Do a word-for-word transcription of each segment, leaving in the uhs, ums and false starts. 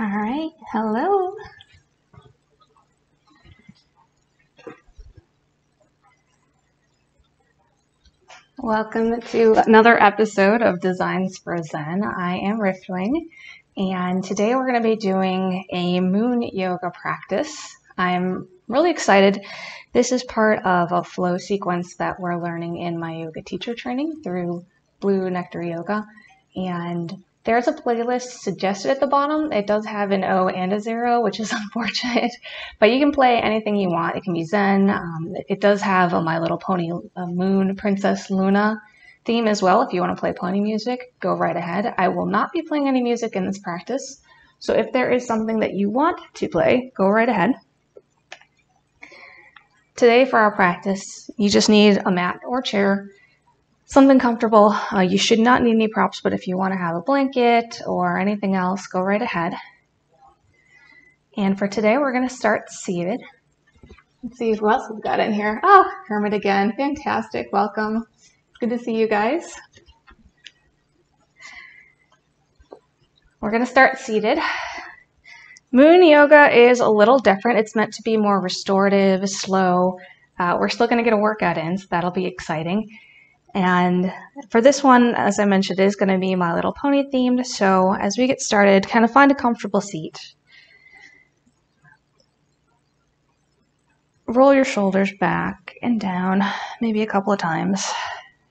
All right, hello. Welcome to another episode of Designs for Zen. I am Riftwing, and today we're going to be doing a moon yoga practice. I'm really excited. This is part of a flow sequence that we're learning in my yoga teacher training through Blue Nectar Yoga, and there's a playlist suggested at the bottom. It does have an O and a zero, which is unfortunate, but you can play anything you want. It can be Zen. Um, it does have a My Little Pony a Moon Princess Luna theme as well. If you want to play pony music, go right ahead. I will not be playing any music in this practice, so if there is something that you want to play, go right ahead. Today for our practice, you just need a mat or chair, something comfortable. Uh, you should not need any props, but if you want to have a blanket or anything else, go right ahead. And for today, we're going to start seated. Let's see who else we've got in here. Oh, Hermit again. Fantastic. Welcome. It's good to see you guys. We're going to start seated. Moon yoga is a little different. It's meant to be more restorative, slow. Uh, we're still going to get a workout in, so that'll be exciting. And for this one, as I mentioned, it is going to be My Little Pony themed. So as we get started, kind of find a comfortable seat. Roll your shoulders back and down, maybe a couple of times,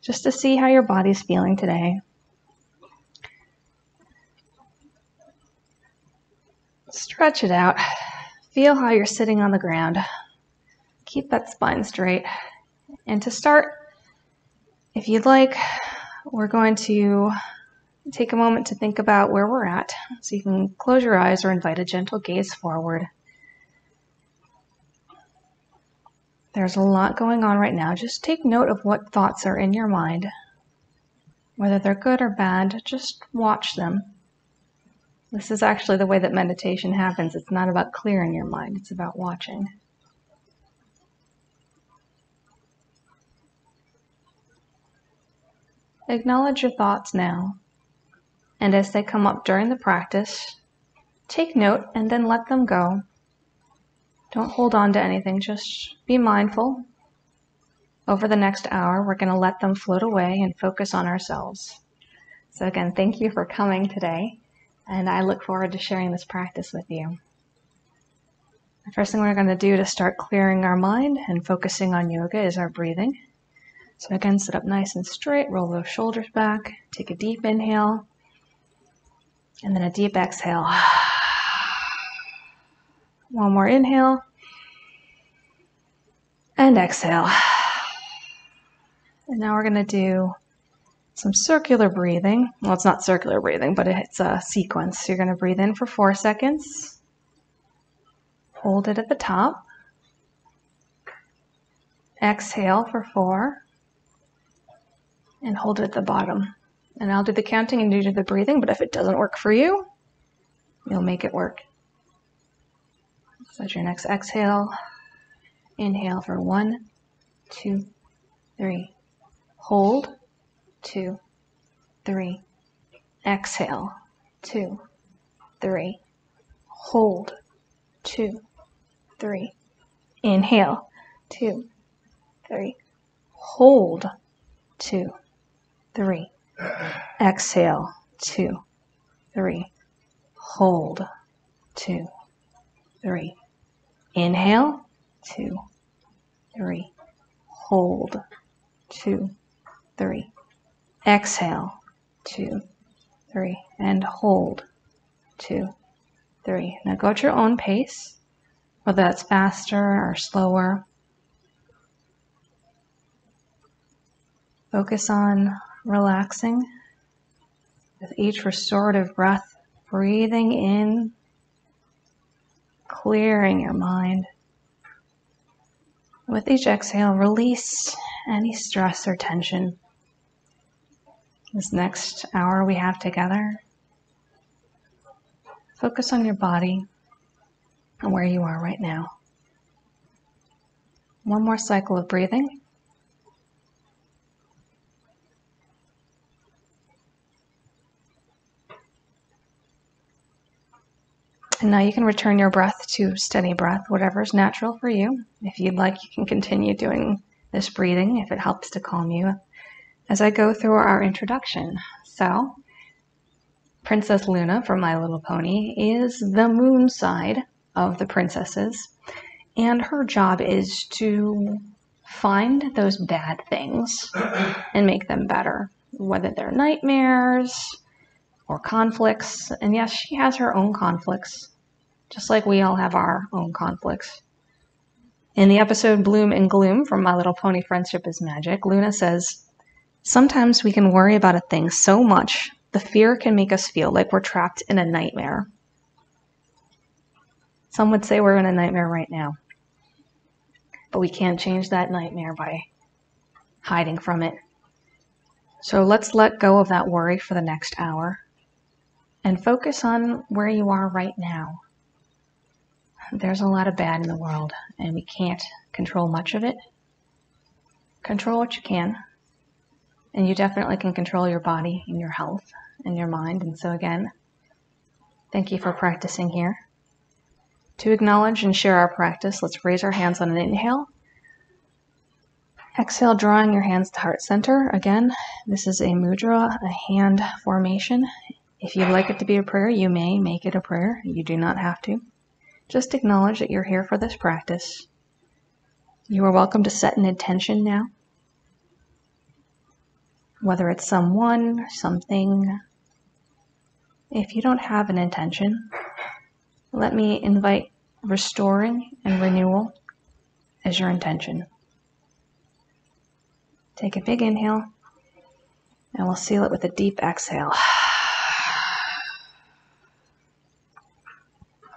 just to see how your body's feeling today. Stretch it out. Feel how you're sitting on the ground. Keep that spine straight. And to start, if you'd like, we're going to take a moment to think about where we're at. So you can close your eyes or invite a gentle gaze forward. There's a lot going on right now. Just take note of what thoughts are in your mind. Whether they're good or bad, just watch them. This is actually the way that meditation happens. It's not about clearing your mind, it's about watching. Acknowledge your thoughts now, and as they come up during the practice, take note and then let them go. Don't hold on to anything, just be mindful. Over the next hour, we're going to let them float away and focus on ourselves. So again, thank you for coming today, and I look forward to sharing this practice with you. The first thing we're going to do to start clearing our mind and focusing on yoga is our breathing. So again, sit up nice and straight, roll those shoulders back, take a deep inhale, and then a deep exhale. One more inhale, and exhale. And now we're going to do some circular breathing. Well, it's not circular breathing, but it's a sequence. So you're going to breathe in for four seconds, hold it at the top, exhale for four, and hold it at the bottom. And I'll do the counting and you do the breathing, but if it doesn't work for you, you'll make it work. So at your next exhale, inhale for one, two, three. Hold, two, three. Exhale, two, three. Hold, two, three. Inhale, two, three. Hold, two, three. Exhale, two, three. Hold, two, three. Inhale, two, three. Hold, two, three. Exhale, two, three. And hold, two, three. Now go at your own pace, whether that's faster or slower. Focus on relaxing with each restorative breath, breathing in, clearing your mind. With each exhale, release any stress or tension. This next hour we have together, focus on your body and where you are right now. One more cycle of breathing. And now you can return your breath to steady breath, whatever's natural for you. If you'd like, you can continue doing this breathing if it helps to calm you as I go through our introduction. So, Princess Luna from My Little Pony is the moon side of the princesses, and her job is to find those bad things and make them better, whether they're nightmares or conflicts. And yes, she has her own conflicts, just like we all have our own conflicts. In the episode Bloom and Gloom from My Little Pony Friendship is Magic, Luna says, "Sometimes we can worry about a thing so much, the fear can make us feel like we're trapped in a nightmare." Some would say we're in a nightmare right now, but we can't change that nightmare by hiding from it. So let's let go of that worry for the next hour and focus on where you are right now. There's a lot of bad in the world, and we can't control much of it. Control what you can, and you definitely can control your body and your health and your mind. And so again, thank you for practicing here. To acknowledge and share our practice, let's raise our hands on an inhale. Exhale, drawing your hands to heart center. Again, this is a mudra, a hand formation. If you'd like it to be a prayer, you may make it a prayer. You do not have to. Just acknowledge that you're here for this practice. You are welcome to set an intention now, whether it's someone, something. If you don't have an intention, let me invite restoring and renewal as your intention. Take a big inhale, and we'll seal it with a deep exhale.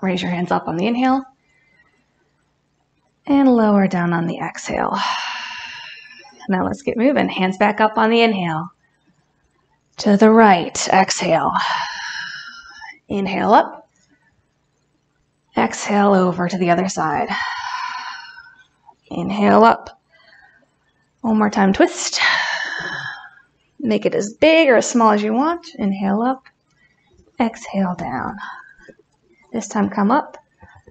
Raise your hands up on the inhale, and lower down on the exhale. Now let's get moving. Hands back up on the inhale. To the right, exhale. Inhale up. Exhale over to the other side. Inhale up. One more time, twist. Make it as big or as small as you want. Inhale up. Exhale down. This time come up.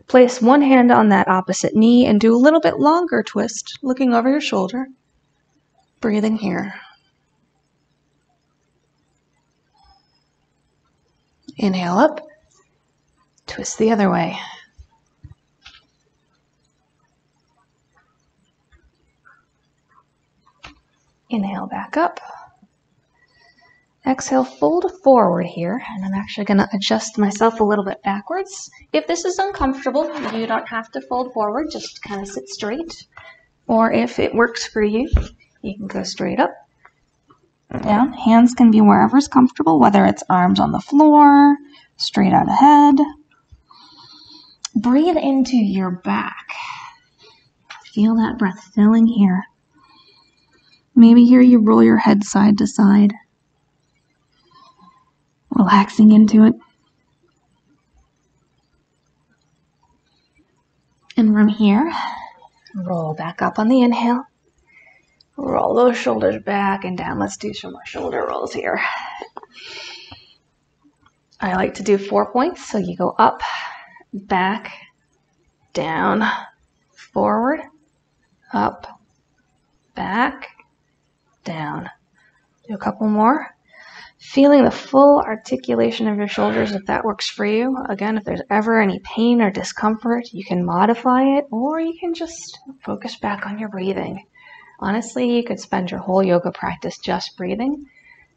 Place one hand on that opposite knee and do a little bit longer twist, looking over your shoulder. Breathing here. Inhale up. Twist the other way. Inhale back up. Exhale, fold forward here, and I'm actually going to adjust myself a little bit backwards. If this is uncomfortable, you don't have to fold forward, just kind of sit straight. Or if it works for you, you can go straight up, down. Hands can be wherever's comfortable, whether it's arms on the floor, straight out ahead. Breathe into your back. Feel that breath filling here. Maybe here you roll your head side to side, relaxing into it. And from here, roll back up on the inhale. Roll those shoulders back and down. Let's do some more shoulder rolls here. I like to do four points, so you go up, back, down, forward, up, back, down. Do a couple more. Feeling the full articulation of your shoulders if that works for you. Again, if there's ever any pain or discomfort, you can modify it, or you can just focus back on your breathing. Honestly, you could spend your whole yoga practice just breathing.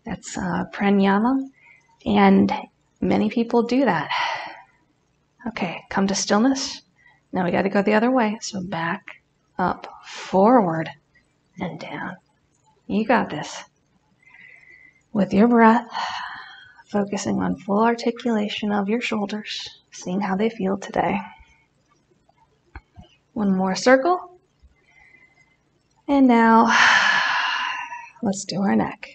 That's uh, pranayama, and many people do that. Okay, come to stillness. Now we got to go the other way. So back, up, forward, and down. You got this. With your breath, focusing on full articulation of your shoulders, seeing how they feel today. One more circle. And now, let's do our neck.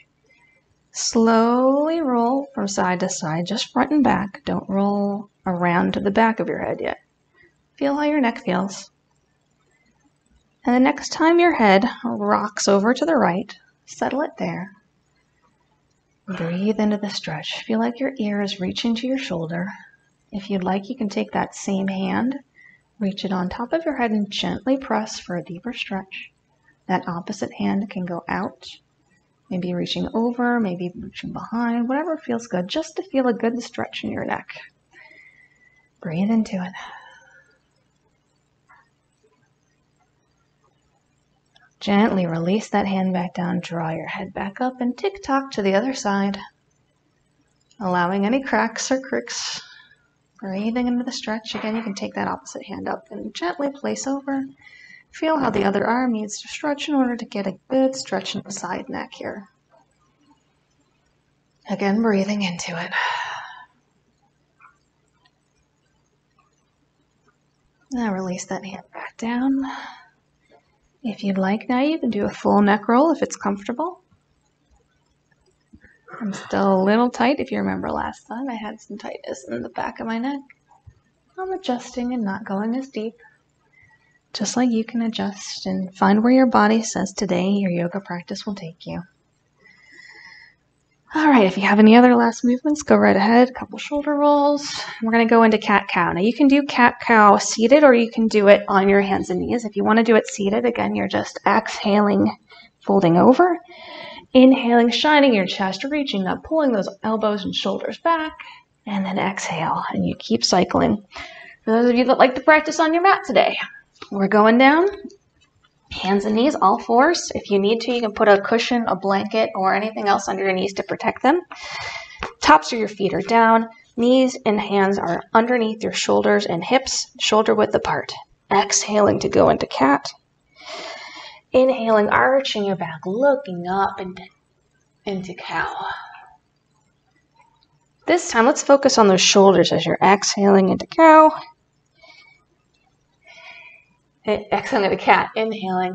Slowly roll from side to side, just front and back. Don't roll around to the back of your head yet. Feel how your neck feels. And the next time your head rocks over to the right, settle it there. Breathe into the stretch. Feel like your ear is reaching to your shoulder. If you'd like, you can take that same hand, reach it on top of your head and gently press for a deeper stretch. That opposite hand can go out, maybe reaching over, maybe reaching behind, whatever feels good, just to feel a good stretch in your neck. Breathe into it. Gently release that hand back down, draw your head back up, and tick-tock to the other side, allowing any cracks or cricks. Breathing into the stretch. Again, you can take that opposite hand up and gently place over. Feel how the other arm needs to stretch in order to get a good stretch in the side neck here. Again, breathing into it. Now release that hand back down. If you'd like now, you can do a full neck roll if it's comfortable. I'm still a little tight. If you remember last time, I had some tightness in the back of my neck. I'm adjusting and not going as deep. Just like you can adjust and find where your body says today your yoga practice will take you. All right, if you have any other last movements, go right ahead. A couple shoulder rolls. We're going to go into cat-cow. Now you can do cat-cow seated, or you can do it on your hands and knees. If you want to do it seated, again, you're just exhaling, folding over. Inhaling, shining your chest, reaching up, pulling those elbows and shoulders back, and then exhale, and you keep cycling. For those of you that like to practice on your mat today, we're going down, hands and knees, all fours. If you need to, you can put a cushion, a blanket, or anything else under your knees to protect them. Tops of your feet are down, knees and hands are underneath your shoulders and hips, shoulder width apart. Exhaling to go into cat. Inhaling, arching your back, looking up and into cow. This time, let's focus on those shoulders as you're exhaling into cow. Exhaling into cat, inhaling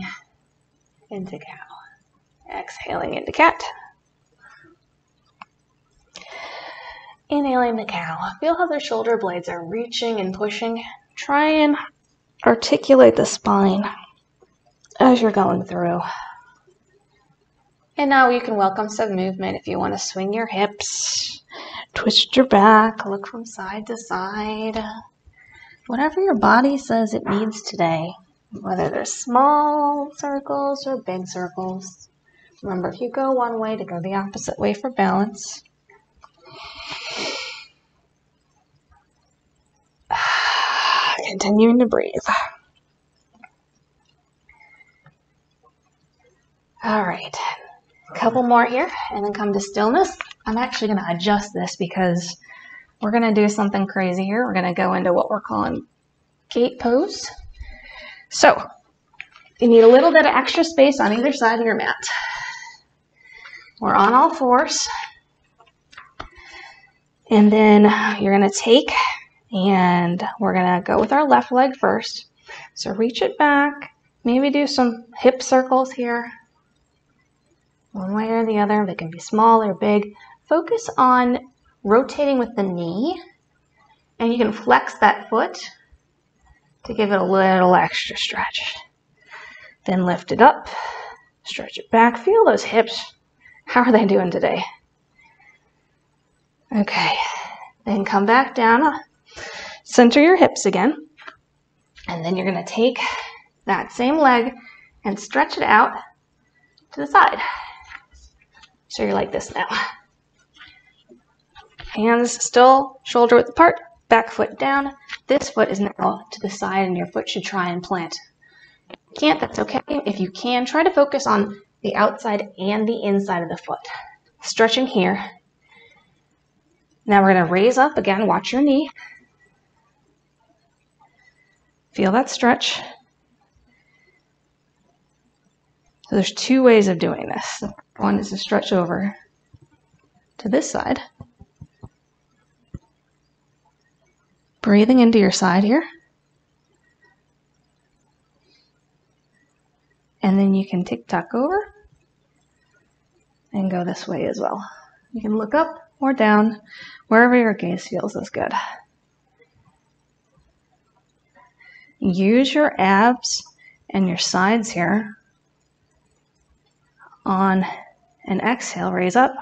into cow. Exhaling into cat. Inhaling into cow. Feel how the shoulder blades are reaching and pushing. Try and articulate the spine as you're going through. And now you can welcome some movement. If you want to swing your hips, twist your back, look from side to side. Whatever your body says it needs today, whether they're small circles or big circles. Remember, if you go one way, to go the opposite way for balance. Continuing to breathe. All right, a couple more here and then come to stillness. I'm actually gonna adjust this because we're gonna do something crazy here. We're gonna go into what we're calling gate pose. So you need a little bit of extra space on either side of your mat. We're on all fours. And then you're gonna take, and we're gonna go with our left leg first. So reach it back, maybe do some hip circles here. One way or the other, they can be small or big. Focus on rotating with the knee, and you can flex that foot to give it a little extra stretch. Then lift it up, stretch it back. Feel those hips. How are they doing today? Okay, then come back down, center your hips again, and then you're going to take that same leg and stretch it out to the side. So you're like this now. Hands still, shoulder width apart, back foot down. This foot is now to the side and your foot should try and plant. If you can't, that's okay. If you can, try to focus on the outside and the inside of the foot. Stretching here. Now we're going to raise up again. Watch your knee. Feel that stretch. So there's two ways of doing this. One is to stretch over to this side. Breathing into your side here. And then you can tick-tock over and go this way as well. You can look up or down, wherever your gaze feels is good. Use your abs and your sides here. On an exhale, raise up.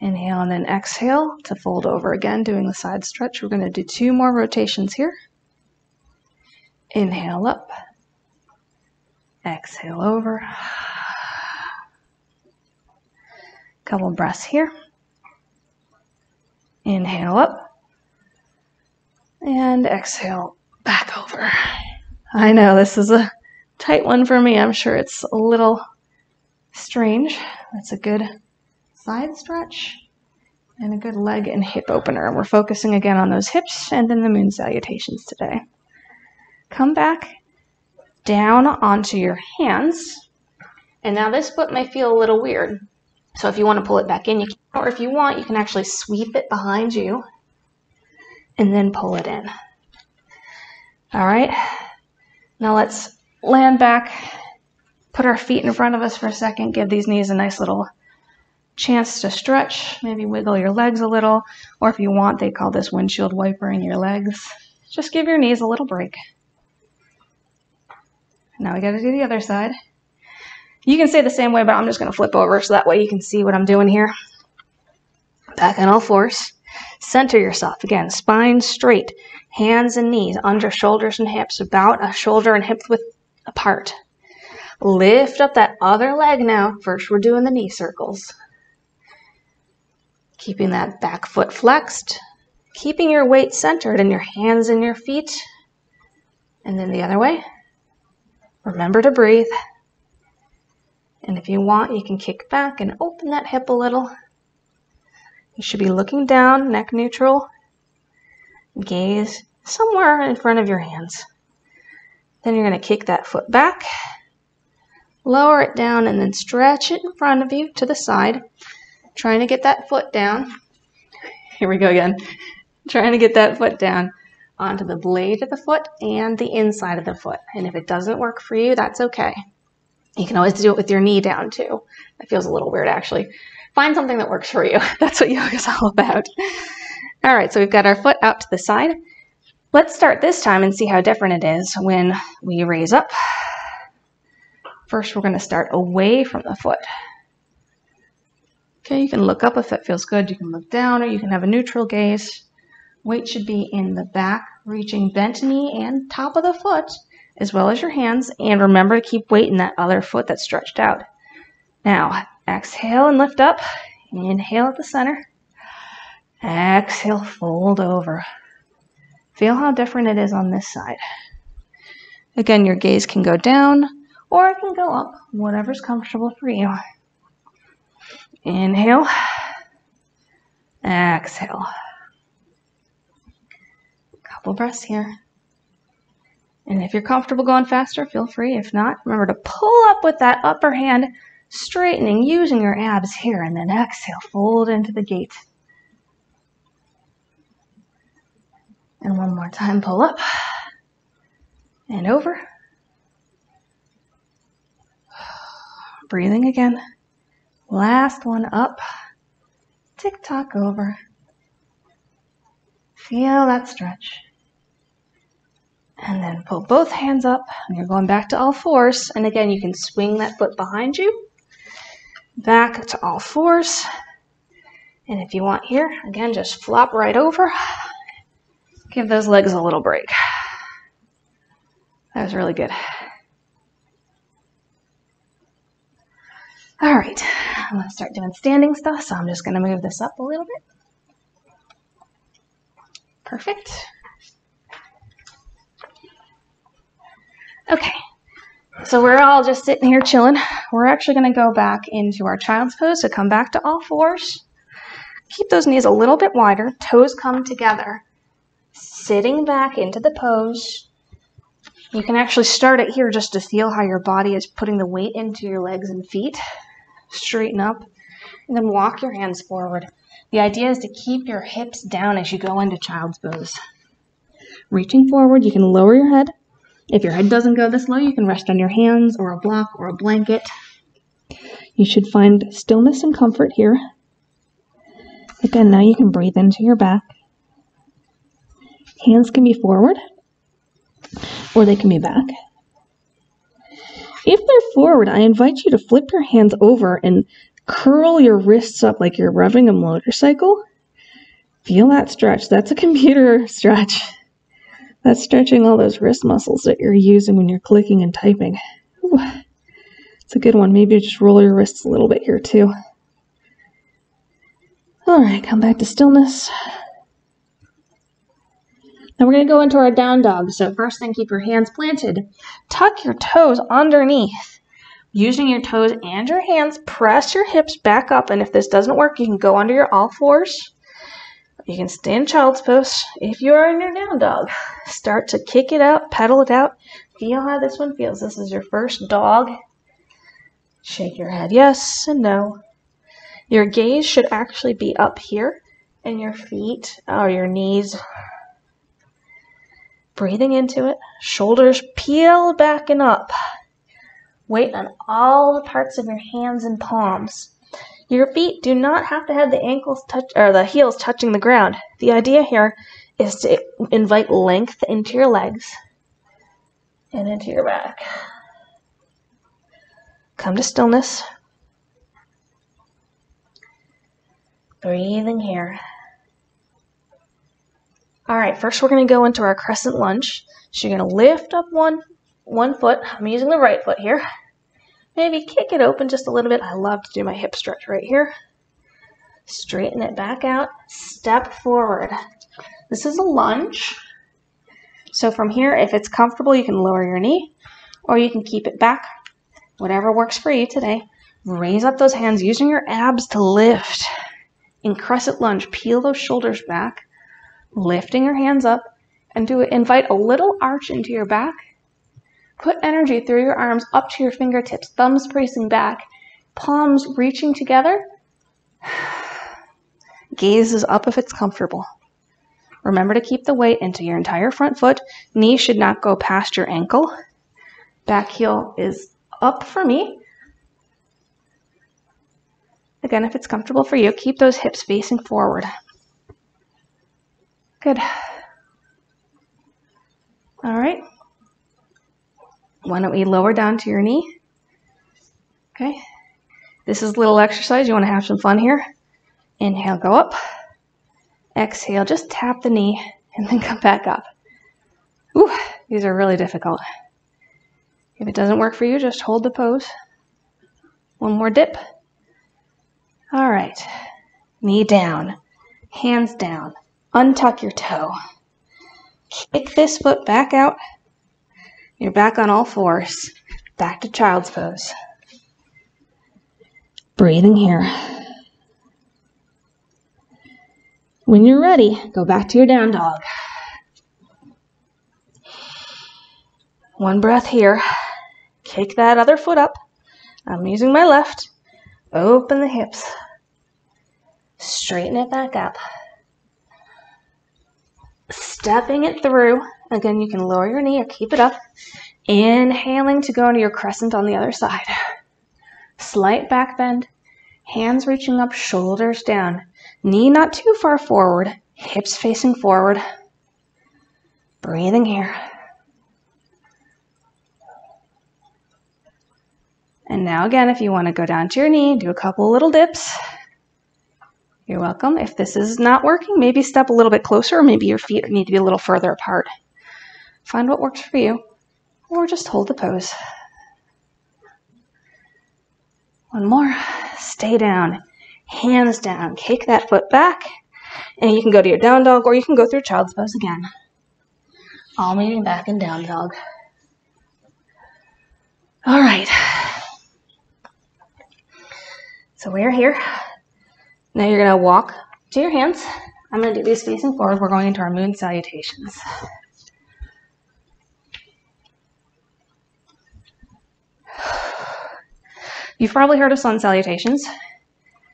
Inhale and then exhale to fold over again, doing the side stretch. We're going to do two more rotations here. Inhale up, exhale over. Couple breaths here. Inhale up, and exhale back over. I know this is a tight one for me. I'm sure it's a little strange. That's a good side stretch and a good leg and hip opener. And we're focusing again on those hips and then the moon salutations today. Come back down onto your hands. And now this foot may feel a little weird. So if you want to pull it back in, you can, or if you want, you can actually sweep it behind you and then pull it in. All right. Now let's land back, put our feet in front of us for a second, give these knees a nice little chance to stretch, maybe wiggle your legs a little, or if you want, they call this windshield wipering your legs. Just give your knees a little break. Now we got to do the other side. You can stay the same way, but I'm just going to flip over so that way you can see what I'm doing here. Back on all fours. Center yourself. Again, spine straight, hands and knees under shoulders and hips, about a shoulder and hip width apart. Lift up that other leg now. First, we're doing the knee circles. Keeping that back foot flexed. Keeping your weight centered in your hands and your feet. And then the other way. Remember to breathe. And if you want, you can kick back and open that hip a little. You should be looking down, neck neutral. Gaze somewhere in front of your hands. Then you're going to kick that foot back, lower it down, and then stretch it in front of you to the side. Trying to get that foot down. Here we go again. Trying to get that foot down onto the blade of the foot and the inside of the foot. And if it doesn't work for you, that's okay. You can always do it with your knee down too. That feels a little weird actually. Find something that works for you. That's what yoga is all about. All right, so we've got our foot out to the side. Let's start this time and see how different it is when we raise up. First, we're going to start away from the foot. Okay, you can look up if that feels good. You can look down or you can have a neutral gaze. Weight should be in the back, reaching bent knee and top of the foot, as well as your hands, and remember to keep weight in that other foot that's stretched out. Now, exhale and lift up. Inhale at the center. Exhale, fold over. Feel how different it is on this side. Again, your gaze can go down, or it can go up, whatever's comfortable for you. Inhale. Exhale. Couple breaths here. And if you're comfortable going faster, feel free. If not, remember to pull up with that upper hand, straightening, using your abs here, and then exhale, fold into the gate. And one more time, pull up and over. Breathing again. Last one up, tick-tock over. Feel that stretch. And then pull both hands up, and you're going back to all fours. And again, you can swing that foot behind you. Back to all fours. And if you want here, again, just flop right over. Give those legs a little break. That was really good. All right, I'm going to start doing standing stuff, so I'm just going to move this up a little bit. Perfect. Okay, so we're all just sitting here chilling. We're actually going to go back into our child's pose, so come back to all fours. Keep those knees a little bit wider, toes come together. Sitting back into the pose. You can actually start it here just to feel how your body is putting the weight into your legs and feet. Straighten up, and then walk your hands forward. The idea is to keep your hips down as you go into child's pose. Reaching forward, you can lower your head. If your head doesn't go this low, you can rest on your hands or a block or a blanket. You should find stillness and comfort here. Again, now you can breathe into your back. Hands can be forward, or they can be back. If they're forward, I invite you to flip your hands over and Curl your wrists up like you're revving a motorcycle. Feel that stretch. That's a computer stretch. That's stretching all those wrist muscles that you're using when you're clicking and typing. Ooh, it's a good one. Maybe just roll your wrists a little bit here too. All right, come back to stillness. Now we're going to go into our down dog. So first thing, keep your hands planted. Tuck your toes underneath. Using your toes and your hands, press your hips back up. And if this doesn't work, you can go under your all fours. You can stay in child's pose. If you are in your down dog, start to kick it out, pedal it out. Feel how this one feels. This is your first dog. Shake your head yes and no. Your gaze should actually be up here and your feet or your knees. Breathing into it, shoulders peel back and up. Weight on all the parts of your hands and palms. Your feet do not have to have the ankles touch or the heels touching the ground. The idea here is to invite length into your legs and into your back. Come to stillness. Breathing here. All right, first we're going to go into our crescent lunge. So you're going to lift up one, one foot. I'm using the right foot here. Maybe kick it open just a little bit. I love to do my hip stretch right here. Straighten it back out. Step forward. This is a lunge. So from here, if it's comfortable, you can lower your knee or you can keep it back. Whatever works for you today. Raise up those hands using your abs to lift. In crescent lunge, peel those shoulders back. Lifting your hands up and do it. Invite a little arch into your back. Put energy through your arms up to your fingertips, thumbs bracing back, palms reaching together. Gaze up if it's comfortable. Remember to keep the weight into your entire front foot. Knee should not go past your ankle. Back heel is up for me. Again, if it's comfortable for you, keep those hips facing forward. Good. All right. Why don't we lower down to your knee? Okay. This is a little exercise. You want to have some fun here. Inhale, go up. Exhale, just tap the knee and then come back up. Ooh, these are really difficult. If it doesn't work for you, just hold the pose. One more dip. All right. Knee down. Hands down. Untuck your toe. Kick this foot back out. You're back on all fours. Back to child's pose. Breathing here. When you're ready, go back to your down dog. One breath here. Kick that other foot up. I'm using my left. Open the hips. Straighten it back up. Stepping it through. Again, you can lower your knee or keep it up. Inhaling to go into your crescent on the other side. Slight back bend. Hands reaching up, shoulders down. Knee not too far forward. Hips facing forward. Breathing here. And now again, if you want to go down to your knee, do a couple little dips. You're welcome. If this is not working, maybe step a little bit closer, or maybe your feet need to be a little further apart. Find what works for you, or just hold the pose. One more. Stay down. Hands down. Kick that foot back, and you can go to your down dog, or you can go through child's pose again. All moving back in down dog. All right. So we're here. Now you're going to walk to your hands. I'm going to do these facing forward. We're going into our moon salutations. You've probably heard of sun salutations.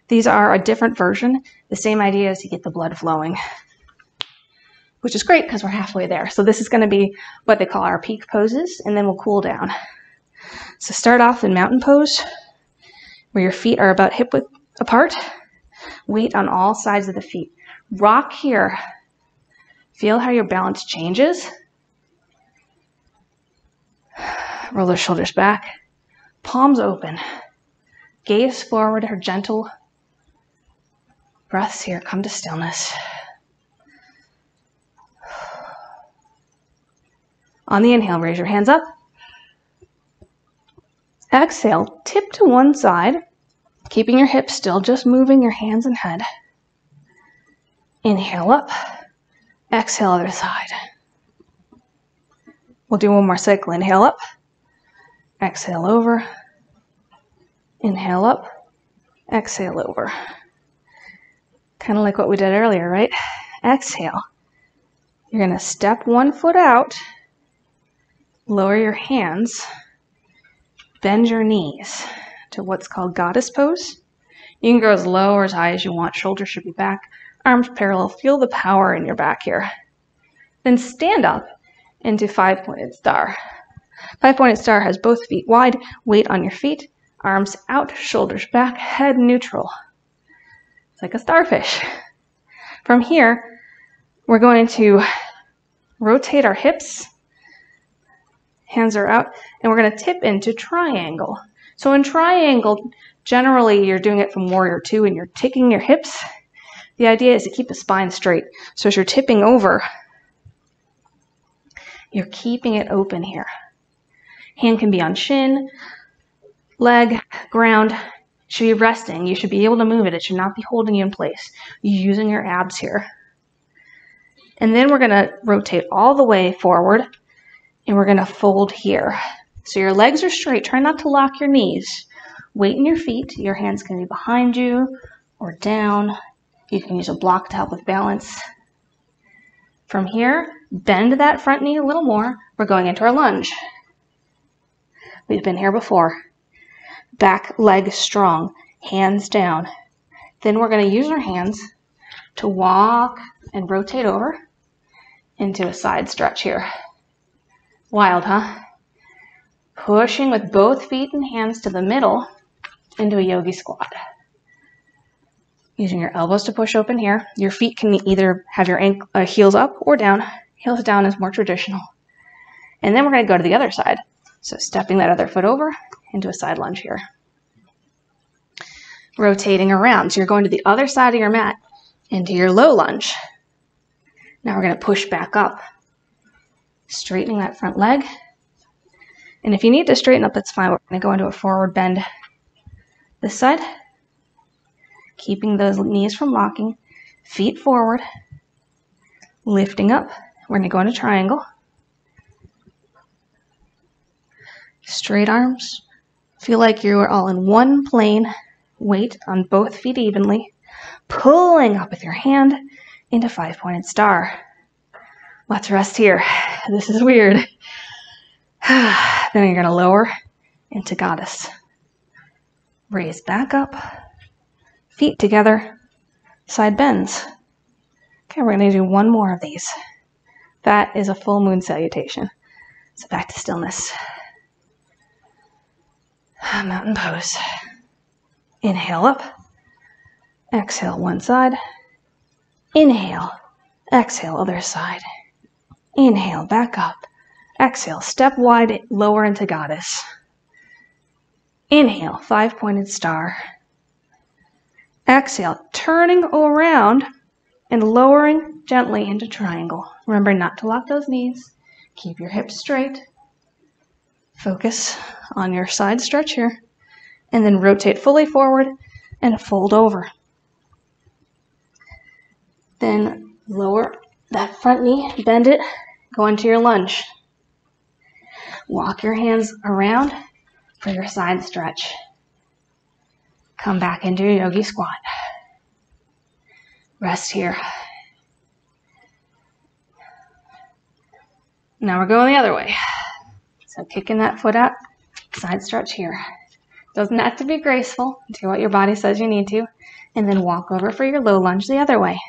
These are a different version. The same idea is to get the blood flowing, which is great because we're halfway there. So this is going to be what they call our peak poses, and then we'll cool down. So start off in mountain pose, where your feet are about hip width apart. Weight on all sides of the feet. Rock here. Feel how your balance changes. Roll those shoulders back. Palms open. gaze forward, her gentle breaths here come to stillness. On the inhale, raise your hands up. Exhale, tip to one side, keeping your hips still, just moving your hands and head. Inhale up, exhale, other side. We'll do one more cycle. Inhale up, exhale over, inhale up, exhale over. Kind of like what we did earlier, right? Exhale. You're going to step one foot out, lower your hands, bend your knees to what's called goddess pose. You can go as low or as high as you want. Shoulders should be back, arms parallel. Feel the power in your back here. Then stand up into five-pointed star. Five-pointed star has both feet wide, weight on your feet, arms out, shoulders back, head neutral. It's like a starfish. From here, we're going to rotate our hips. Hands are out, and we're going to tip into triangle. So in triangle, generally you're doing it from warrior two, and you're taking your hips. The idea is to keep the spine straight. So as you're tipping over, you're keeping it open here. Hand can be on shin, leg, ground. It should be resting. You should be able to move it. It should not be holding you in place. You're using your abs here. And then we're going to rotate all the way forward. And we're going to fold here. So your legs are straight. Try not to lock your knees. Weight in your feet. Your hands can be behind you or down. You can use a block to help with balance. From here, bend that front knee a little more. We're going into our lunge. We've been here before. Back leg strong. Hands down. Then we're going to use our hands to walk and rotate over into a side stretch here. Wild, huh? Pushing with both feet and hands to the middle into a yogi squat. Using your elbows to push open here. Your feet can either have your ankle, uh, heels up or down. Heels down is more traditional. And then we're going to go to the other side. So stepping that other foot over into a side lunge here. Rotating around. So you're going to the other side of your mat into your low lunge. Now we're going to push back up. Straightening that front leg. And if you need to straighten up, that's fine. We're going to go into a forward bend this side. Keeping those knees from locking. Feet forward. Lifting up. We're going to go into triangle. Straight arms. Feel like you are all in one plane. Weight on both feet evenly. Pulling up with your hand into five-pointed star. Let's rest here. This is weird. Then you're going to lower into goddess. Raise back up. Feet together. Side bends. Okay, we're going to do one more of these. That is a full moon salutation. So back to stillness. Mountain pose. Inhale up. Exhale one side. Inhale. Exhale other side. Inhale, back up. Exhale, step wide, lower into goddess. Inhale, five-pointed star. Exhale, turning around and lowering gently into triangle. Remember not to lock those knees. Keep your hips straight. Focus on your side stretch here. And then rotate fully forward and fold over. Then lower that front knee, bend it. Go into your lunge. Walk your hands around for your side stretch. Come back into your yogi squat. Rest here. Now we're going the other way. So kicking that foot out, side stretch here. Doesn't have to be graceful. Do what your body says you need to. And then walk over for your low lunge the other way.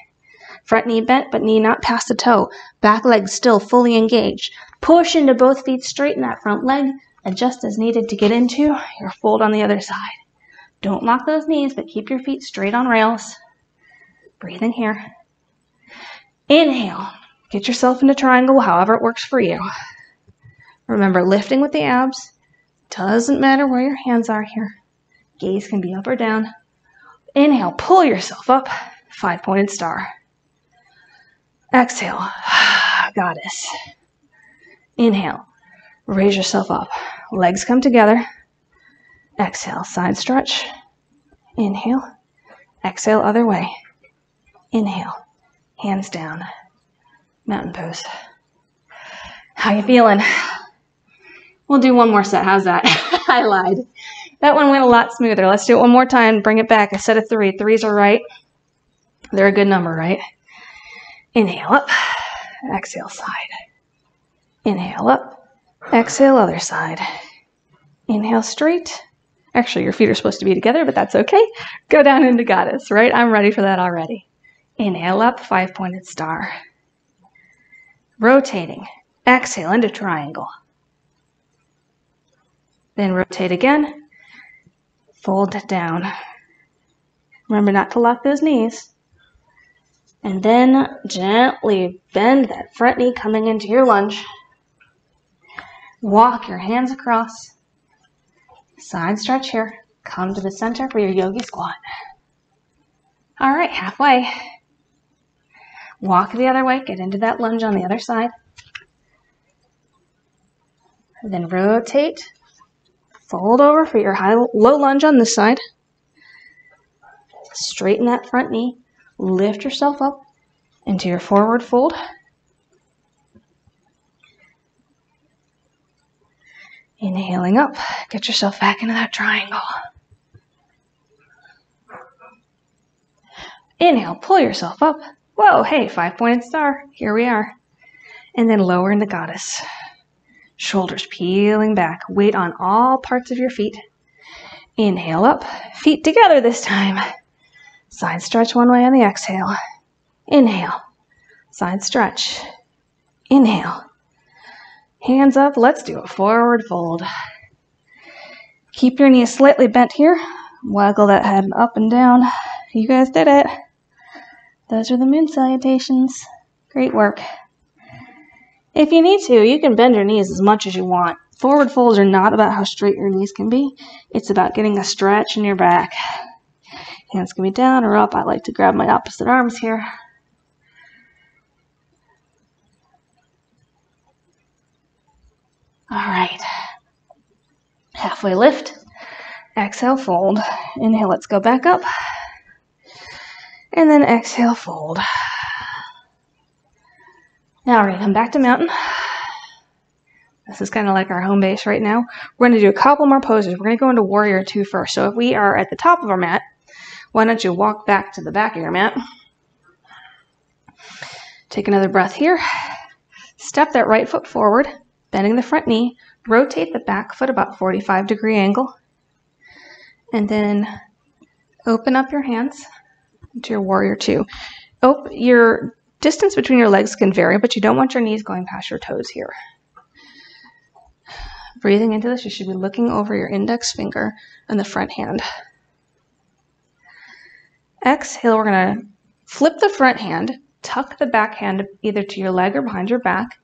Front knee bent, but knee not past the toe. Back leg still fully engaged. Push into both feet, straighten that front leg. Adjust as needed to get into your fold on the other side. Don't lock those knees, but keep your feet straight on rails. Breathe in here. Inhale. Get yourself into triangle, however it works for you. Remember, lifting with the abs. Doesn't matter where your hands are here. Gaze can be up or down. Inhale, pull yourself up, five-pointed star. Exhale, goddess. Inhale, raise yourself up. Legs come together. Exhale, side stretch. Inhale, exhale, other way. Inhale, hands down. Mountain pose. How you feeling? We'll do one more set. How's that? I lied. That one went a lot smoother. Let's do it one more time. Bring it back. A set of three. Threes are right. They're a good number, right? Inhale up. Exhale side. Inhale up. Exhale other side. Inhale straight. Actually, your feet are supposed to be together, but that's okay. Go down into goddess, right? I'm ready for that already. Inhale up. Five-pointed star. Rotating. Exhale into triangle. Then rotate again. Fold down. Remember not to lock those knees. And then gently bend that front knee coming into your lunge. Walk your hands across. Side stretch here. Come to the center for your yogi squat. All right, halfway. Walk the other way. Get into that lunge on the other side. And then rotate. Fold over for your high, low lunge on this side. Straighten that front knee. Lift yourself up into your forward fold. Inhaling up. Get yourself back into that triangle. Inhale, pull yourself up. Whoa, hey, five-pointed star. Here we are. And then lower into goddess. Shoulders peeling back. Weight on all parts of your feet. Inhale up. Feet together this time. Side stretch one way on the exhale. Inhale. Side stretch. Inhale. Hands up. Let's do a forward fold. Keep your knees slightly bent here. Waggle that head up and down. You guys did it. Those are the moon salutations. Great work. If you need to, you can bend your knees as much as you want. Forward folds are not about how straight your knees can be. It's about getting a stretch in your back. Hands can be down or up. I like to grab my opposite arms here. All right. Halfway lift. Exhale, fold. Inhale, let's go back up. And then exhale, fold. Now we're going to come back to mountain. This is kind of like our home base right now. We're going to do a couple more poses. We're going to go into warrior two first. So if we are at the top of our mat, why don't you walk back to the back of your mat. Take another breath here. Step that right foot forward, bending the front knee. Rotate the back foot about forty-five degree angle. And then open up your hands into your warrior two. Open your... Distance between your legs can vary, but you don't want your knees going past your toes here. Breathing into this, you should be looking over your index finger and the front hand. Exhale, we're going to flip the front hand, tuck the back hand either to your leg or behind your back,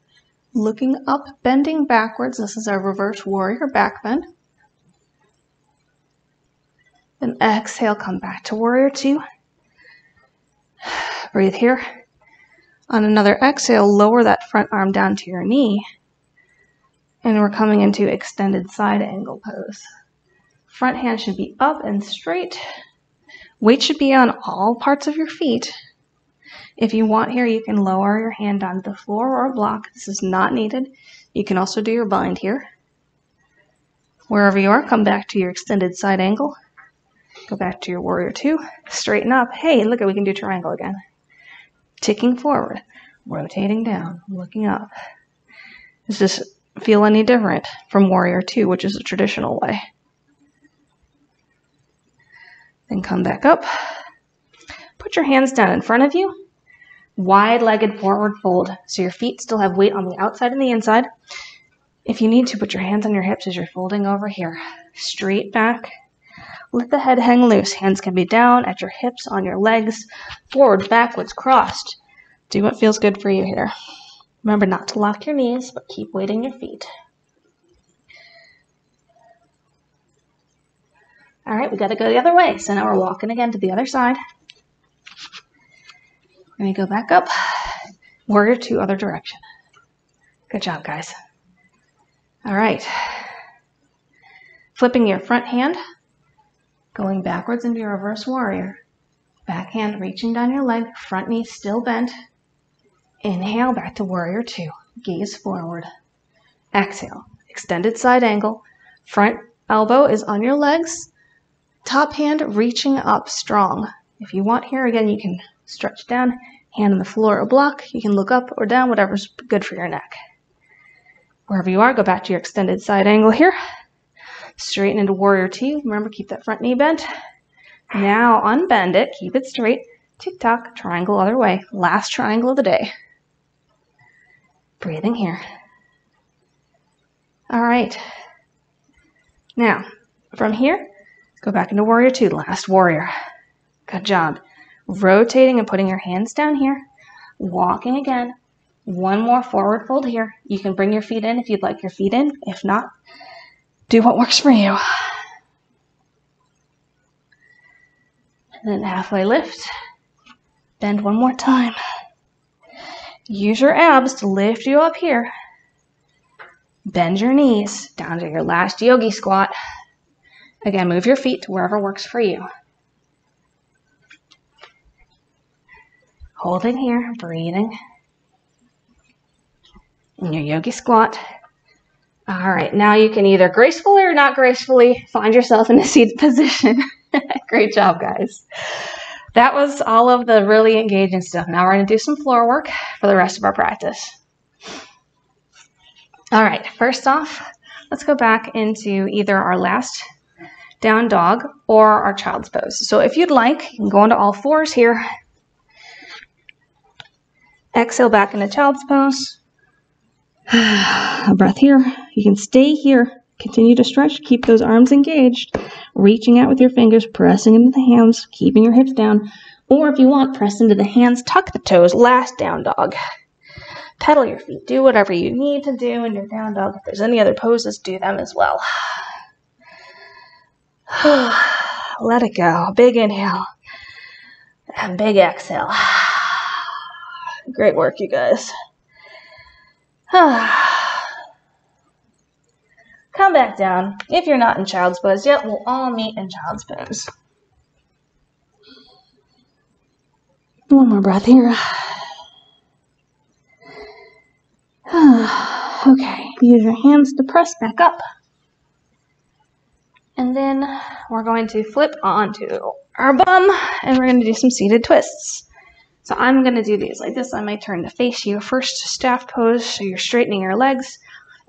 looking up, bending backwards. This is our reverse warrior back bend. Then exhale, come back to warrior two. Breathe here. On another exhale, lower that front arm down to your knee. And we're coming into extended side angle pose. Front hand should be up and straight. Weight should be on all parts of your feet. If you want here, you can lower your hand down to the floor or a block. This is not needed. You can also do your bind here. Wherever you are, come back to your extended side angle. Go back to your warrior two. Straighten up. Hey, look, we can do triangle again. Ticking forward, rotating down, looking up. Does this feel any different from warrior two, which is the traditional way? Then come back up. Put your hands down in front of you. Wide-legged forward fold, so your feet still have weight on the outside and the inside. If you need to, put your hands on your hips as you're folding over here. Straight back. Let the head hang loose. Hands can be down at your hips, on your legs, forward, backwards, crossed. Do what feels good for you here. Remember not to lock your knees, but keep weight in your feet. All right, we got to go the other way. So now we're walking again to the other side. Let me go back up. Warrior two, other direction. Good job, guys. All right. Flipping your front hand, going backwards into your reverse warrior. Back hand reaching down your leg, front knee still bent. Inhale, back to warrior two. Gaze forward. Exhale, extended side angle. Front elbow is on your legs. Top hand reaching up strong. If you want here, again, you can stretch down, hand on the floor or block. You can look up or down, whatever's good for your neck. Wherever you are, go back to your extended side angle here. Straighten into warrior two. Remember, keep that front knee bent. Now unbend it, keep it straight. Tick-tock, triangle other way. Last triangle of the day. Breathing here. All right. Now, from here, go back into warrior two, last warrior. Good job. Rotating and putting your hands down here. Walking again. One more forward fold here. You can bring your feet in if you'd like your feet in. If not, do what works for you. And then halfway lift. Bend one more time. Use your abs to lift you up here. Bend your knees down to your last yogi squat. Again, move your feet to wherever works for you. Holding here, breathing. In your yogi squat. All right, now you can either gracefully or not gracefully find yourself in a seated position. Great job, guys. That was all of the really engaging stuff. Now we're going to do some floor work for the rest of our practice. All right, first off, let's go back into either our last down dog or our child's pose. So if you'd like, you can go into all fours here. Exhale back into child's pose. A breath here. You can stay here. Continue to stretch. Keep those arms engaged. Reaching out with your fingers, pressing into the hands, keeping your hips down. Or if you want, press into the hands, tuck the toes, last down dog. Pedal your feet. Do whatever you need to do in your down dog. If there's any other poses, do them as well. Let it go. Big inhale. And big exhale. Great work, you guys. Come back down. If you're not in child's pose yet, we'll all meet in child's pose. One more breath here. Okay, use your hands to press back up. And then we're going to flip onto our bum, and we're going to do some seated twists. So I'm going to do these like this. I might turn to face you. First, staff pose, so you're straightening your legs,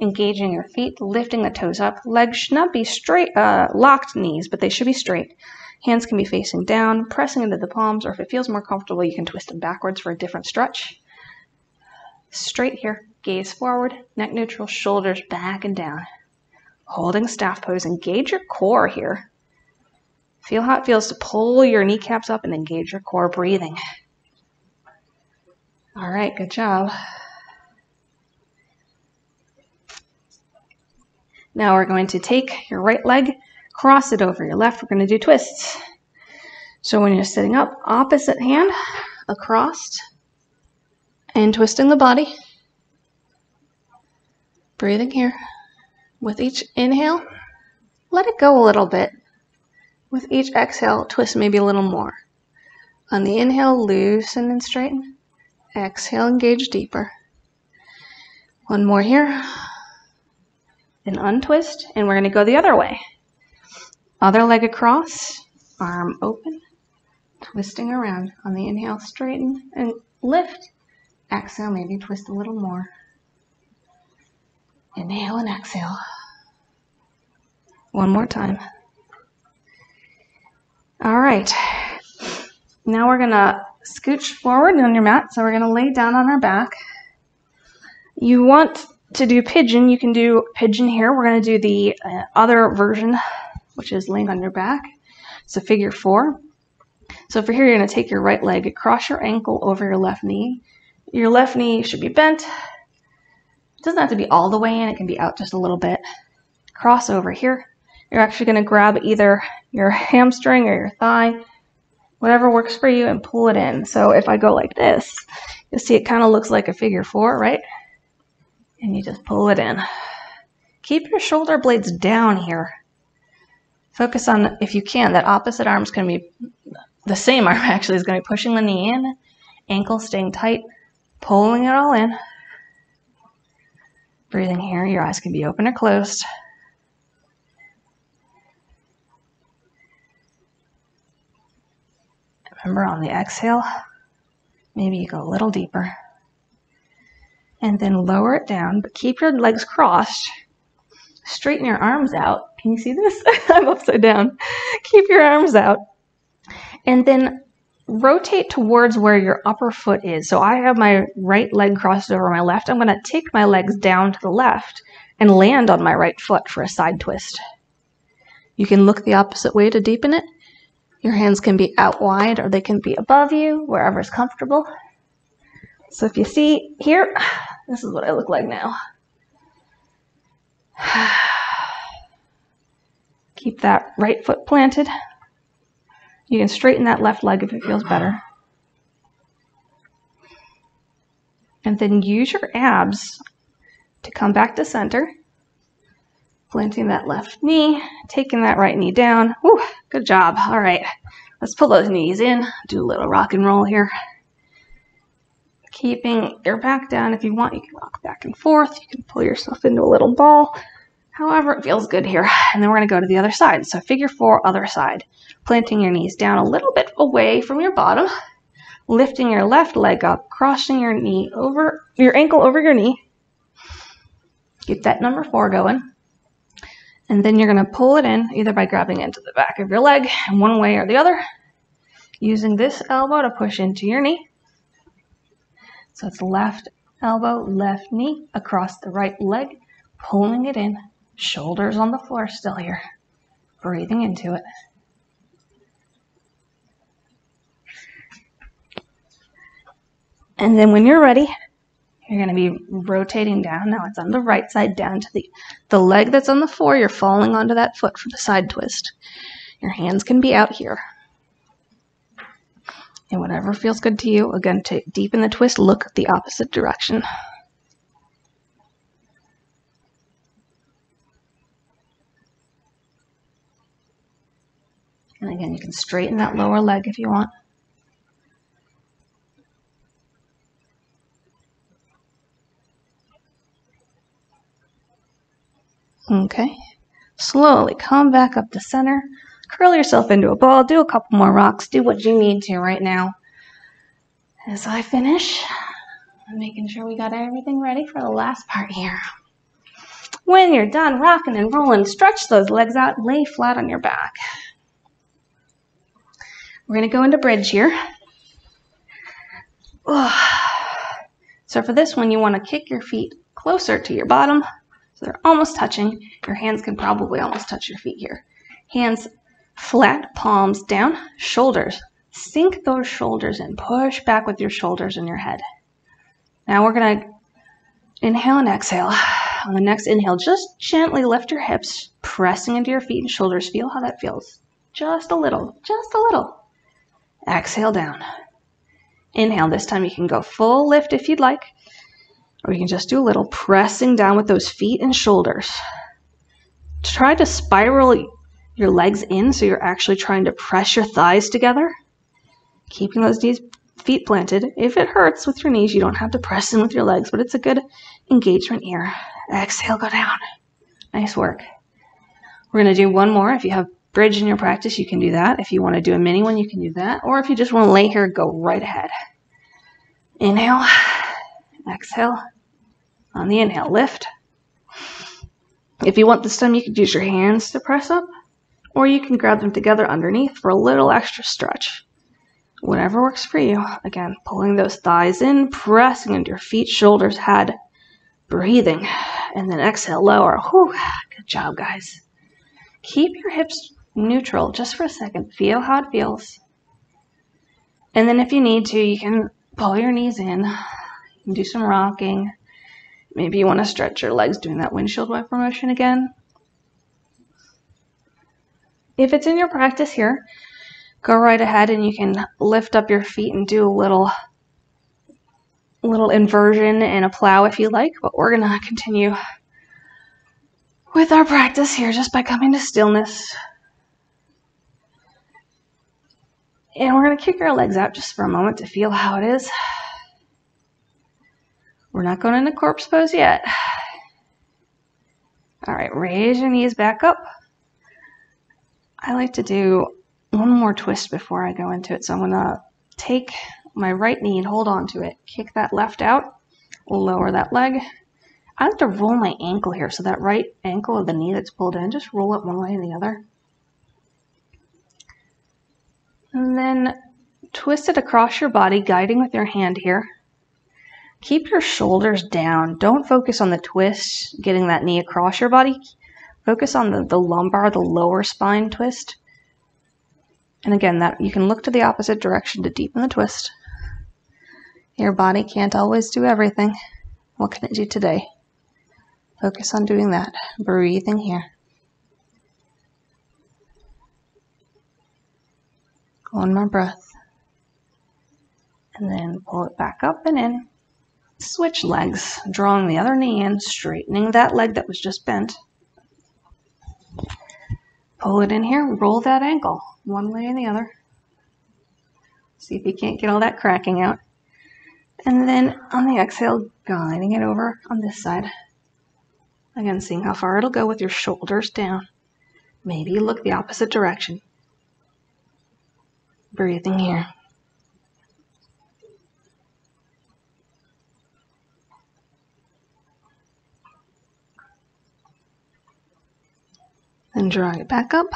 engaging your feet, lifting the toes up. Legs should not be straight, uh, locked knees, but they should be straight. Hands can be facing down, pressing into the palms, or if it feels more comfortable, you can twist them backwards for a different stretch. Straight here, gaze forward, neck neutral, shoulders back and down. Holding staff pose, engage your core here. Feel how it feels to pull your kneecaps up and engage your core breathing. All right, good job. Now we're going to take your right leg, cross it over your left. We're going to do twists. So when you're sitting up, opposite hand across and twisting the body. Breathing here. With each inhale, let it go a little bit. With each exhale, twist maybe a little more. On the inhale, loosen and straighten. Exhale, engage deeper. One more here. And untwist, and we're going to go the other way. Other leg across, arm open, twisting around. On the inhale, straighten and lift. Exhale, maybe twist a little more. Inhale and exhale. One more time. All right. Now we're going to scooch forward on your mat. So we're going to lay down on our back. You want to do pigeon. You can do pigeon here. We're going to do the uh, other version, which is laying on your back. It's a figure four. So for here, you're going to take your right leg, cross your ankle over your left knee. Your left knee should be bent. It doesn't have to be all the way in. It can be out just a little bit. Cross over here. You're actually going to grab either your hamstring or your thigh, whatever works for you, and pull it in. So if I go like this, you'll see it kind of looks like a figure four, right? And you just pull it in. Keep your shoulder blades down here. Focus on, if you can, that opposite arm's going to be, the same arm actually is going to be pushing the knee in, ankle staying tight, pulling it all in. Breathing here, your eyes can be open or closed. Remember on the exhale, maybe you go a little deeper. And then lower it down, but keep your legs crossed. Straighten your arms out. Can you see this? I'm upside down. Keep your arms out. And then rotate towards where your upper foot is. So I have my right leg crossed over my left. I'm going to take my legs down to the left and land on my right foot for a side twist. You can look the opposite way to deepen it. Your hands can be out wide or they can be above you, wherever is comfortable. So if you see here, this is what I look like now. Keep that right foot planted. You can straighten that left leg if it feels better. And then use your abs to come back to center. Planting that left knee, taking that right knee down. Woo, good job. All right, let's pull those knees in. Do a little rock and roll here. Keeping your back down if you want. You can rock back and forth. You can pull yourself into a little ball. However, it feels good here. And then we're going to go to the other side. So figure four, other side. Planting your knees down a little bit away from your bottom. Lifting your left leg up. Crossing your knee over, your ankle over your knee. Get that number four going. And then you're going to pull it in either by grabbing into the back of your leg in one way or the other. Using this elbow to push into your knee. So it's left elbow, left knee across the right leg, pulling it in, shoulders on the floor still here, breathing into it. And then when you're ready, you're going to be rotating down. Now it's on the right side down to the, the leg that's on the floor. You're falling onto that foot for the side twist. Your hands can be out here. And whatever feels good to you, again, to deepen the twist, look the opposite direction. And again, you can straighten that lower leg if you want. Okay. Slowly come back up to center. Curl yourself into a ball, do a couple more rocks, do what you need to right now. As I finish, I'm making sure we got everything ready for the last part here. When you're done rocking and rolling, stretch those legs out, lay flat on your back. We're going to go into bridge here. So for this one, you want to kick your feet closer to your bottom, so they're almost touching. Your hands can probably almost touch your feet here. Hands flat, palms down, shoulders. Sink those shoulders in. Push back with your shoulders and your head. Now we're going to inhale and exhale. On the next inhale, just gently lift your hips, pressing into your feet and shoulders. Feel how that feels. Just a little, just a little. Exhale down. Inhale. This time you can go full lift if you'd like, or you can just do a little pressing down with those feet and shoulders. Try to spiral your legs in, so you're actually trying to press your thighs together, keeping those knees, feet planted. If it hurts with your knees, you don't have to press in with your legs, but it's a good engagement here. Exhale, go down. Nice work. We're going to do one more. If you have bridge in your practice, you can do that. If you want to do a mini one, you can do that. Or if you just want to lay here, go right ahead. Inhale, exhale. On the inhale, lift. If you want this time, you could use your hands to press up, or you can grab them together underneath for a little extra stretch. Whatever works for you. Again, pulling those thighs in, pressing into your feet, shoulders, head, breathing, and then exhale, lower. Whew, good job, guys. Keep your hips neutral just for a second. Feel how it feels. And then if you need to, you can pull your knees in. You can do some rocking. Maybe you want to stretch your legs doing that windshield wiper motion again. If it's in your practice here, go right ahead and you can lift up your feet and do a little little inversion and a plow if you like, but we're gonna continue with our practice here just by coming to stillness. And we're gonna kick our legs out just for a moment to feel how it is. We're not going into corpse pose yet. All right, raise your knees back up. I like to do one more twist before I go into it. So I'm gonna take my right knee and hold on to it. Kick that left out, lower that leg. I like to roll my ankle here. So that right ankle of the knee that's pulled in, just roll it one way and the other. And then twist it across your body, guiding with your hand here. Keep your shoulders down. Don't focus on the twist, getting that knee across your body. Focus on the, the lumbar, the lower spine twist. And again, that you can look to the opposite direction to deepen the twist. Your body can't always do everything. What can it do today? Focus on doing that. Breathing here. One more breath. And then pull it back up and in. Switch legs, drawing the other knee in, straightening that leg that was just bent. Pull it in here, roll that ankle one way and the other. See if you can't get all that cracking out. And then on the exhale, guiding it over on this side. Again, seeing how far it'll go with your shoulders down. Maybe look the opposite direction. Breathing here. Then drawing it back up,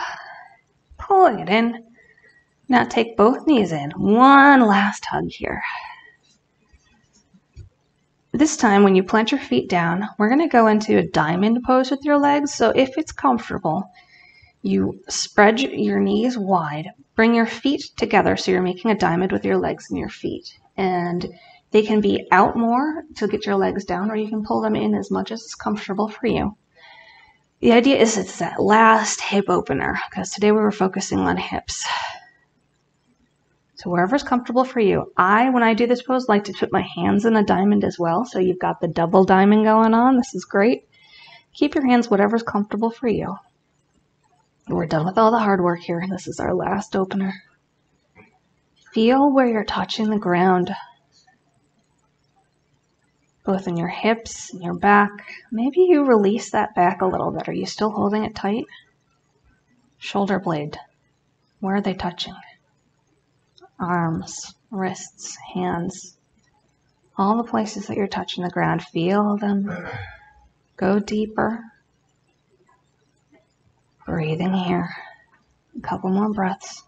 pulling it in. Now take both knees in. One last hug here. This time when you plant your feet down, we're going to go into a diamond pose with your legs. So if it's comfortable, you spread your knees wide. Bring your feet together so you're making a diamond with your legs and your feet. And they can be out more to get your legs down, or you can pull them in as much as is comfortable for you. The idea is it's that last hip opener, because today we were focusing on hips. So wherever's comfortable for you. I, when I do this pose, like to put my hands in a diamond as well. So you've got the double diamond going on. This is great. Keep your hands whatever's comfortable for you. We're done with all the hard work here. This is our last opener. Feel where you're touching the ground. Both in your hips and your back. Maybe you release that back a little bit. Are you still holding it tight? Shoulder blade. Where are they touching? Arms, wrists, hands. All the places that you're touching the ground. Feel them. Go deeper. Breathing here. A couple more breaths.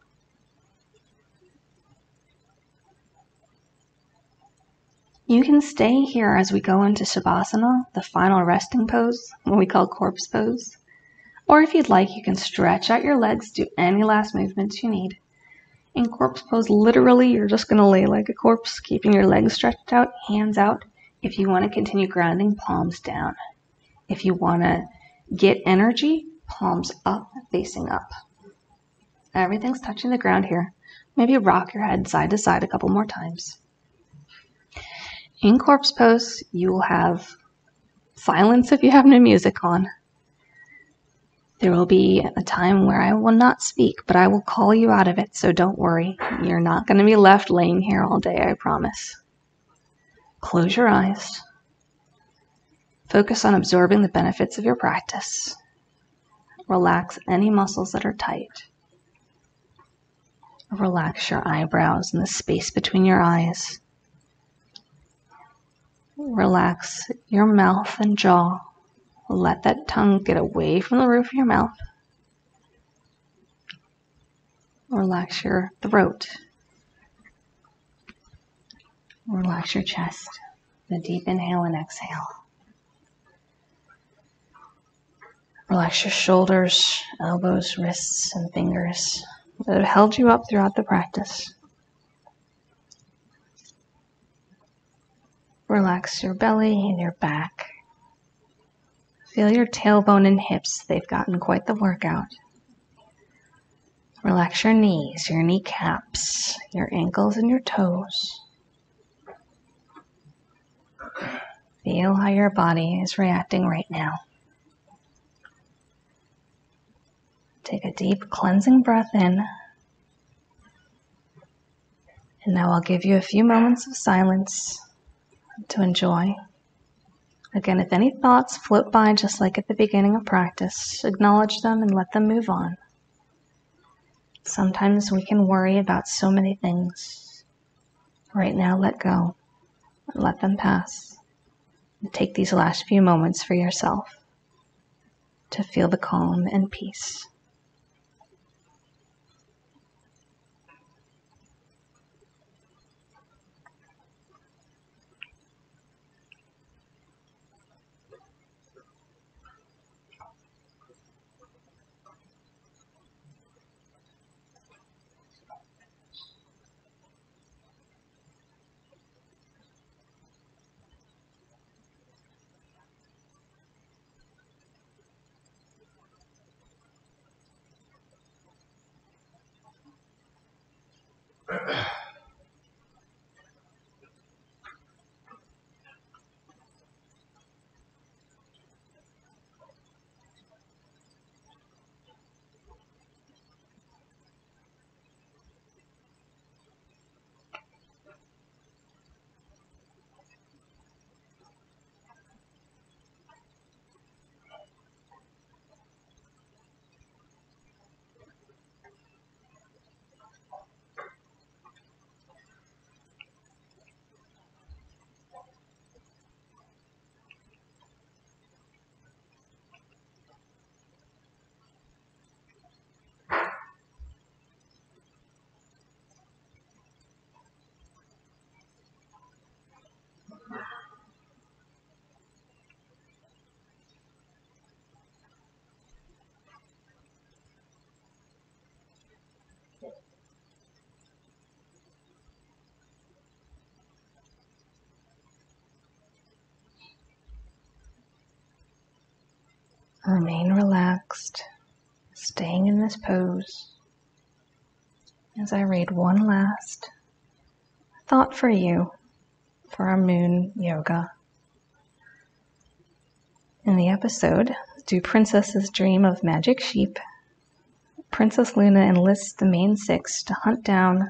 You can stay here as we go into Shavasana, the final resting pose, what we call corpse pose. Or if you'd like, you can stretch out your legs, do any last movements you need. In corpse pose, literally, you're just going to lay like a corpse, keeping your legs stretched out, hands out. If you want to continue grounding, palms down. If you want to get energy, palms up, facing up. Everything's touching the ground here. Maybe rock your head side to side a couple more times. In corpse pose, you will have silence if you have no music on. There will be a time where I will not speak, but I will call you out of it, so don't worry. You're not going to be left laying here all day, I promise. Close your eyes. Focus on absorbing the benefits of your practice. Relax any muscles that are tight. Relax your eyebrows and the space between your eyes. Relax your mouth and jaw. Let that tongue get away from the roof of your mouth. Relax your throat. Relax your chest. The deep inhale and exhale. Relax your shoulders, elbows, wrists, and fingers that have held you up throughout the practice. Relax your belly and your back. Feel your tailbone and hips. They've gotten quite the workout. Relax your knees, your kneecaps, your ankles and your toes. Feel how your body is reacting right now. Take a deep cleansing breath in. And now I'll give you a few moments of silence to enjoy. Again, if any thoughts float by just like at the beginning of practice, acknowledge them and let them move on. Sometimes we can worry about so many things. Right now, let go and let them pass. Take these last few moments for yourself to feel the calm and peace. Remain relaxed, staying in this pose, as I read one last thought for you for our moon yoga. In the episode, Do Princesses Dream of Magic Sheep? Princess Luna enlists the Mane Six to hunt down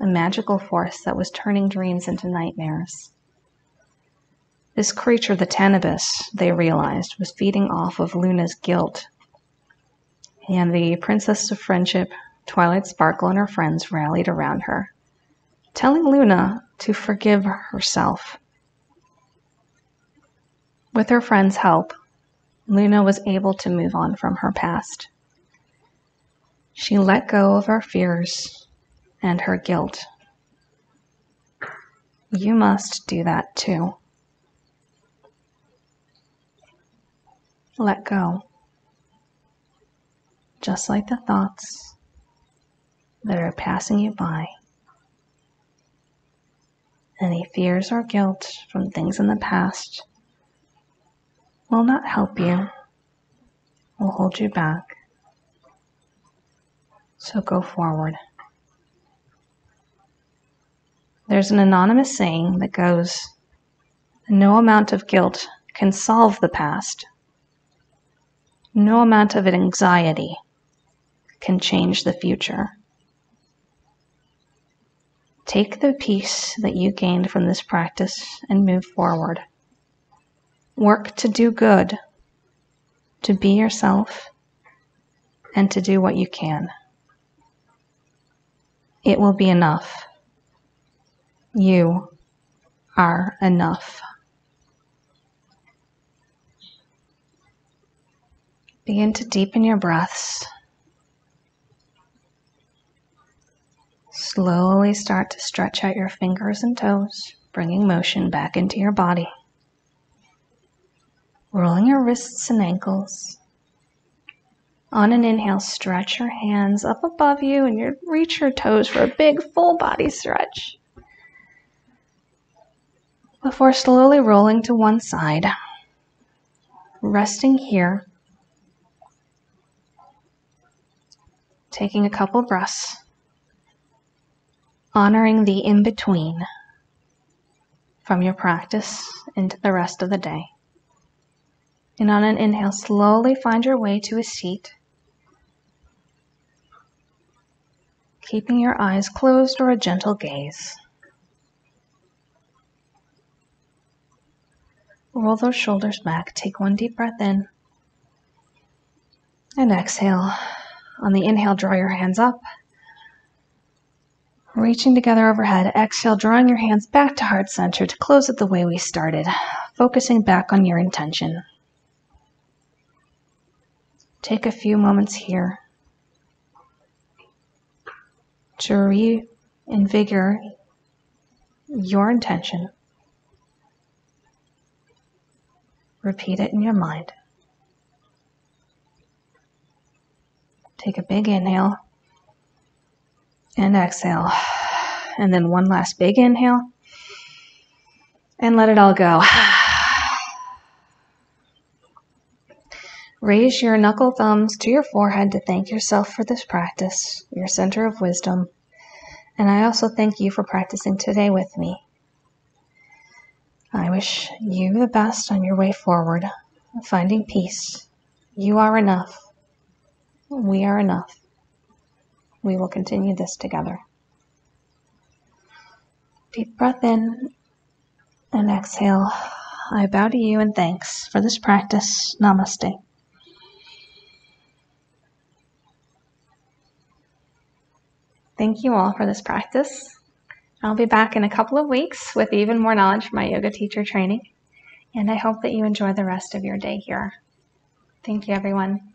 a magical force that was turning dreams into nightmares. This creature, the Tantabus, they realized, was feeding off of Luna's guilt. And the Princess of Friendship, Twilight Sparkle, and her friends rallied around her, telling Luna to forgive herself. With her friends' help, Luna was able to move on from her past. She let go of her fears and her guilt. You must do that too. Let go, just like the thoughts that are passing you by. Any fears or guilt from things in the past will not help you, will hold you back. So go forward. There's an anonymous saying that goes, "No amount of guilt can solve the past. No amount of anxiety can change the future." Take the peace that you gained from this practice and move forward. Work to do good, to be yourself, and to do what you can. It will be enough. You are enough. Begin to deepen your breaths. Slowly start to stretch out your fingers and toes, bringing motion back into your body. Rolling your wrists and ankles. On an inhale, stretch your hands up above you and you reach your toes for a big full body stretch. Before slowly rolling to one side, resting here. taking a couple breaths, honoring the in-between from your practice into the rest of the day. And on an inhale, slowly find your way to a seat, keeping your eyes closed or a gentle gaze. Roll those shoulders back, take one deep breath in, and exhale. On the inhale, draw your hands up, reaching together overhead. Exhale, drawing your hands back to heart center to close it the way we started, focusing back on your intention. Take a few moments here to reinvigorate your intention. Repeat it in your mind. Take a big inhale and exhale. And then one last big inhale and let it all go. Raise your knuckle thumbs to your forehead to thank yourself for this practice, your center of wisdom. And I also thank you for practicing today with me. I wish you the best on your way forward, finding peace. You are enough. We are enough. We will continue this together. Deep breath in and exhale. I bow to you in thanks for this practice. Namaste. Thank you all for this practice. I'll be back in a couple of weeks with even more knowledge from my yoga teacher training, and I hope that you enjoy the rest of your day here. Thank you, everyone.